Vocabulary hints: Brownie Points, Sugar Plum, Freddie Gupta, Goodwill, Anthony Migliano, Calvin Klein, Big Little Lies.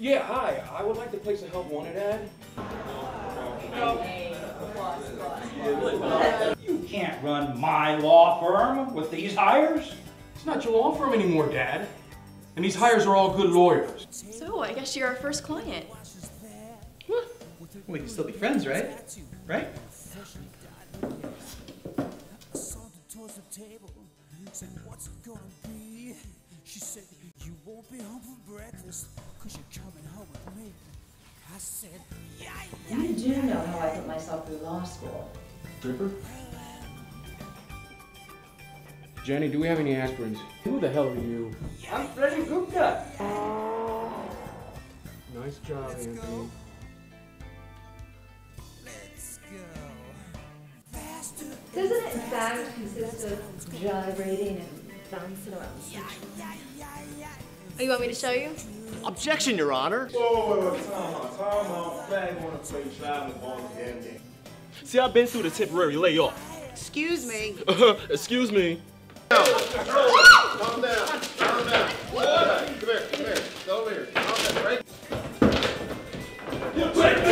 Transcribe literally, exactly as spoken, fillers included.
Yeah, hi. I would like to place a help wanted ad. No. You can't run my law firm with these hires. It's not your law firm anymore, Dad. And these hires are all good lawyers. So, I guess you're our first client. Huh. We can still be friends, right? Right? Said, what's it gonna be? She said, you won't be home for breakfast, cause you're coming home with me. I said, yeah, yeah. You do know how I put myself through law school. Stripper? Jenny, do we have any aspirins? Who the hell are you? I'm Freddie Gupta. Nice job, Let's Anthony. Go. Let's go. Doesn't it, in fact, consist of gyrating and bouncing around? Oh, you want me to show you? Objection, Your Honor. Whoa, whoa, whoa, time out, time out. Flag wanna play child and ball again. See, I've been through the temporary layoff. Excuse me. Excuse me. Calm down, calm down, calm down. Come here, come here, come here. Over here, calm down, right?